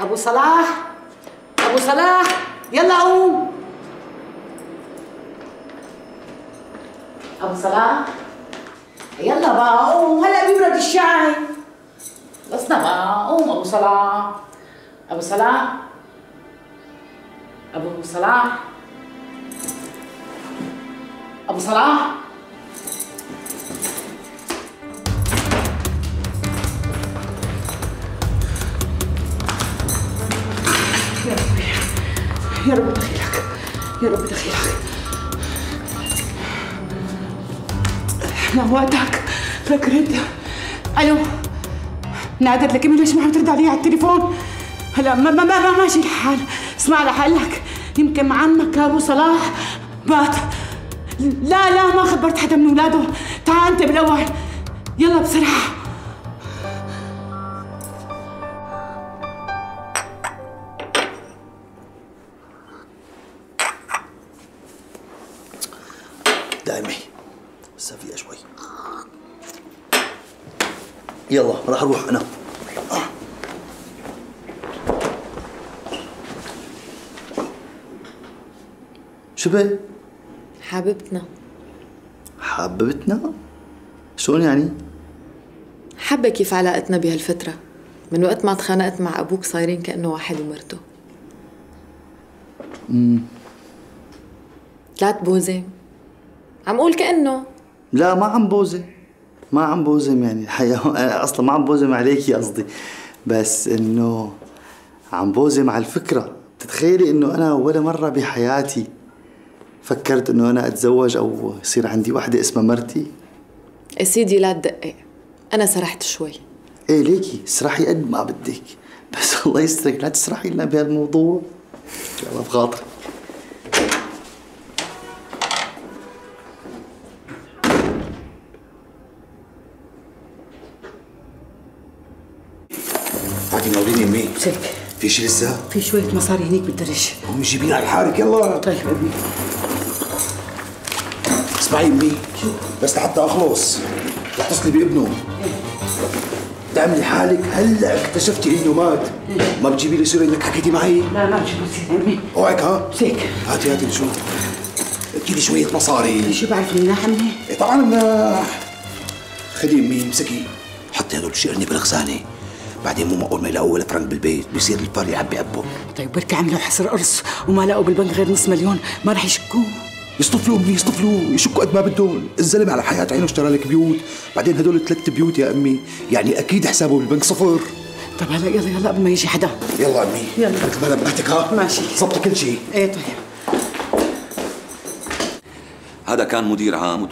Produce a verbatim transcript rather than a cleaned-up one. ابو صلاح ابو صلاح يلا قوم. ابو صلاح يلا بقى قوم هلا بيبرد الشاي. خلصنا بقى قوم ابو صلاح ابو صلاح ابو صلاح ابو صلاح. يا رب دخيلك يا رب دخيلك. احنا وقتك لك رد. الو نادر لك امي ليش ما عم ترد علي على التليفون؟ هلا ما ما ما ماشي الحال. اسمع لحالك يمكن عمك ابو صلاح بات. لا لا ما خبرت حدا من اولاده. تعال انت بالاول يلا بسرعه. دايمي لسه فيها شوي. يلا راح اروح انا. شو بي؟ حبيبتنا. حبيبتنا؟ شلون يعني؟ حابه كيف علاقتنا بهالفترة، من وقت ما تخانقت مع أبوك صايرين كأنه واحد ومرته. امم لا تبوزم. عم قول كأنه. لا ما عم بوزم، ما عم بوزم يعني الحقيقة، أنا أصلاً ما عم بوزم عليكي قصدي، بس إنه عم بوزم على الفكرة، بتتخيلي إنه أنا ولا مرة بحياتي فكرت انه انا اتزوج او يصير عندي وحده اسمها مرتي. يا سيدي لا تدقق، انا سرحت شوي. ايه ليكي اسرحي قد ما بدك، بس الله يسترك لا تسرحي لنا بهالموضوع. يلا بخاطري. تعالي نوريني امي. شك في شي لسه؟ في شوية مصاري هنيك بالدرج. امي جيبيها لحالك يلا. طيب امي. اسمعي امي بس لحتى اخلص رح تصلي بابنه. تعملي حالك هلا اكتشفتي انه مات. ما بتجيبي لي سيره انك حكيتي معي؟ لا لا بجيب لي امي. اوعك ها؟ امسك. هاتي هاتي شو؟ اكيد شوية مصاري. شو بعرف مناح امي؟ ايه طبعا مناح. خدي امي امسكي حطي هدول الشقرني بالخزانه. بعدين مو معقول ما يلاقوا ولا فرنك بالبيت، بيصير البار يعبي عبه. طيب بركي عملوا حصر قرص وما لقوا بالبنك غير نص مليون، ما رح يشكوه. يصطفلوا امي يصطفلوا، يشكوا قد ما بدهم، الزلمه على حياة عينه اشترى لك بيوت، بعدين هدول الثلاث بيوت يا امي، يعني اكيد حسابه بالبنك صفر. طيب هلا يلا يلا قبل ما يجي حدا. يلا امي يلا مثل ما انا بنحتك ها؟ ماشي ظبطي كل شيء. ايه طيب. هذا كان مدير عام